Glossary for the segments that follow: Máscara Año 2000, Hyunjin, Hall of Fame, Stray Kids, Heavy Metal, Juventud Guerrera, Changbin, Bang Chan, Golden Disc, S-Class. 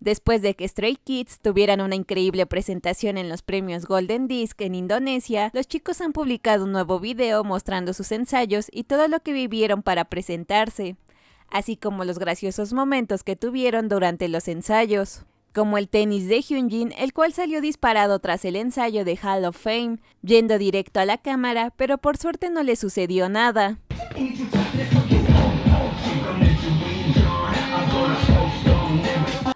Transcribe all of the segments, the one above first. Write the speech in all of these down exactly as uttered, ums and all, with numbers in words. Después de que Stray Kids tuvieran una increíble presentación en los premios Golden Disc en Indonesia, los chicos han publicado un nuevo video mostrando sus ensayos y todo lo que vivieron para presentarse, así como los graciosos momentos que tuvieron durante los ensayos, como el tenis de Hyunjin, el cual salió disparado tras el ensayo de Hall of Fame, yendo directo a la cámara, pero por suerte no le sucedió nada.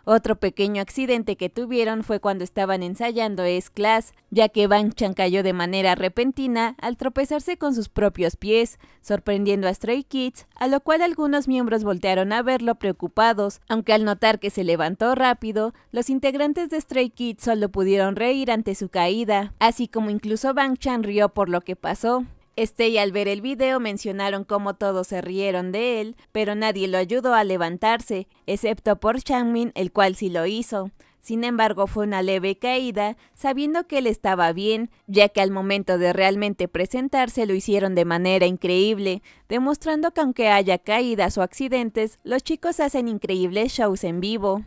Otro pequeño accidente que tuvieron fue cuando estaban ensayando S-Class, ya que Bang Chan cayó de manera repentina al tropezarse con sus propios pies, sorprendiendo a Stray Kids, a lo cual algunos miembros voltearon a verlo preocupados, aunque al notar que se levantó rápido, los integrantes de Stray Kids solo pudieron reír ante su caída, así como incluso Bang Chan rió por lo que pasó. Este y al ver el video mencionaron cómo todos se rieron de él, pero nadie lo ayudó a levantarse, excepto por Changbin, el cual sí lo hizo. Sin embargo, fue una leve caída, sabiendo que él estaba bien, ya que al momento de realmente presentarse lo hicieron de manera increíble, demostrando que aunque haya caídas o accidentes, los chicos hacen increíbles shows en vivo.